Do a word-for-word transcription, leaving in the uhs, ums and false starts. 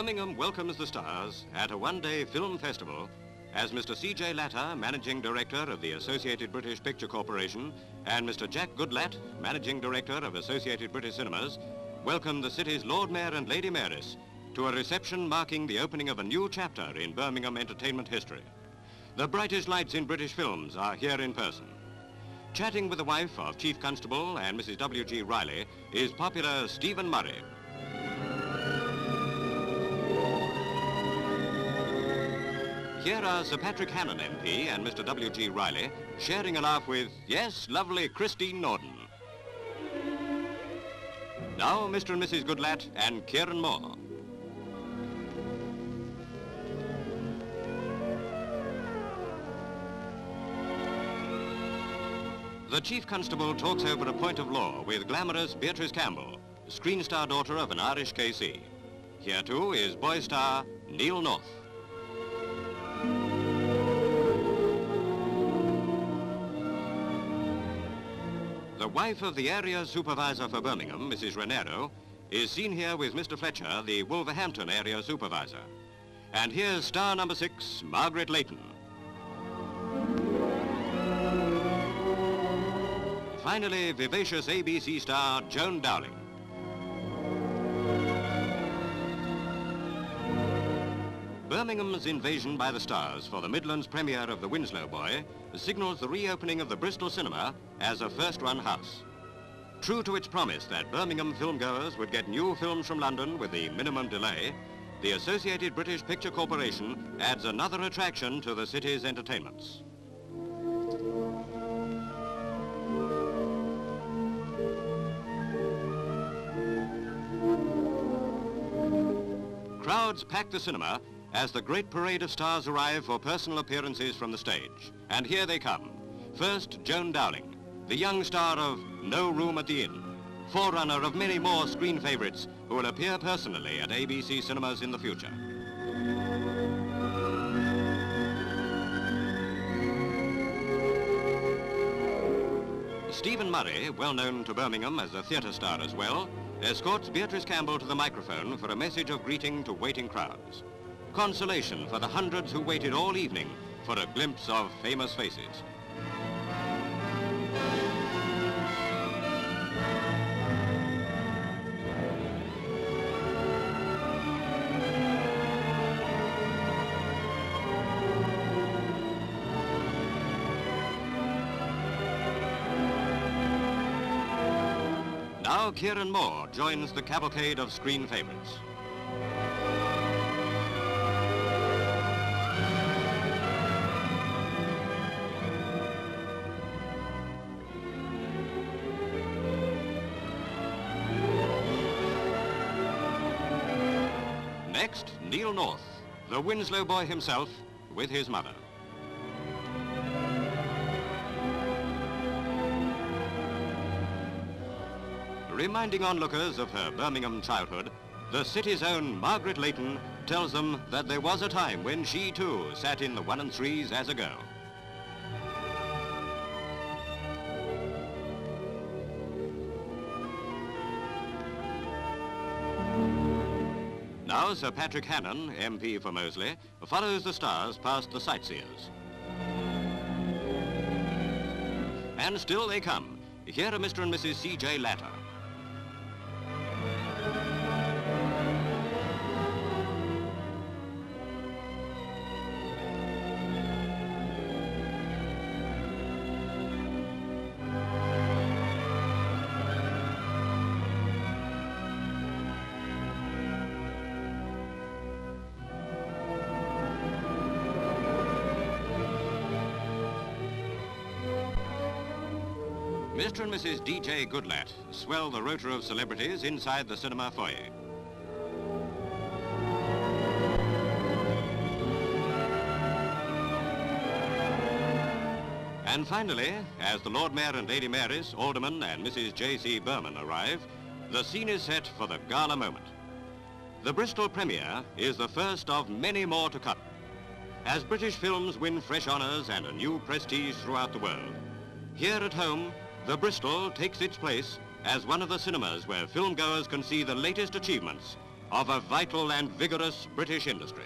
Birmingham welcomes the stars at a one-day film festival as Mister C J Latta, Managing Director of the Associated British Picture Corporation, and Mister Jack Goodlatte, Managing Director of Associated British Cinemas, welcome the city's Lord Mayor and Lady Mayoress to a reception marking the opening of a new chapter in Birmingham entertainment history. The brightest lights in British films are here in person. Chatting with the wife of Chief Constable and Missus W. G. Riley is popular Stephen Murray. Here are Sir Patrick Hannon M P and Mister W. G. Riley sharing a laugh with, yes, lovely Christine Norden. Now Mister and Missus Goodlatte and Kieron Moore. The Chief Constable talks over a point of law with glamorous Beatrice Campbell, screen star daughter of an Irish K C. Here too is boy star Neil North. The wife of the area supervisor for Birmingham, Missus Renero, is seen here with Mister Fletcher, the Wolverhampton area supervisor. And here's star number six, Margaret Leighton. Finally, vivacious A B C star Joan Dowling. Birmingham's invasion by the stars for the Midlands premiere of The Winslow Boy signals the reopening of the Bristol Cinema as a first-run house. True to its promise that Birmingham filmgoers would get new films from London with the minimum delay, the Associated British Picture Corporation adds another attraction to the city's entertainments. Crowds pack the cinema as the great parade of stars arrive for personal appearances from the stage. And here they come. First, Joan Dowling, the young star of No Room at the Inn, forerunner of many more screen favourites who will appear personally at A B C Cinemas in the future. Stephen Murray, well known to Birmingham as a theatre star as well, escorts Beatrice Campbell to the microphone for a message of greeting to waiting crowds. Consolation for the hundreds who waited all evening for a glimpse of famous faces. Now Kieron Moore joins the cavalcade of screen favorites. Next, Neil North, the Winslow boy himself, with his mother. Reminding onlookers of her Birmingham childhood, the city's own Margaret Leighton tells them that there was a time when she too sat in the one and threes as a girl. Now Sir Patrick Hannon, M P for Moseley, follows the stars past the sightseers. And still they come. Here are Mister and Missus C J Latta. Mister and Missus D J Goodlatte swell the rotor of celebrities inside the cinema foyer. And finally, as the Lord Mayor and Lady Mayoress, Alderman and Missus J C Berman arrive, the scene is set for the gala moment. The Bristol premiere is the first of many more to come, as British films win fresh honours and a new prestige throughout the world. Here at home, the Bristol takes its place as one of the cinemas where filmgoers can see the latest achievements of a vital and vigorous British industry.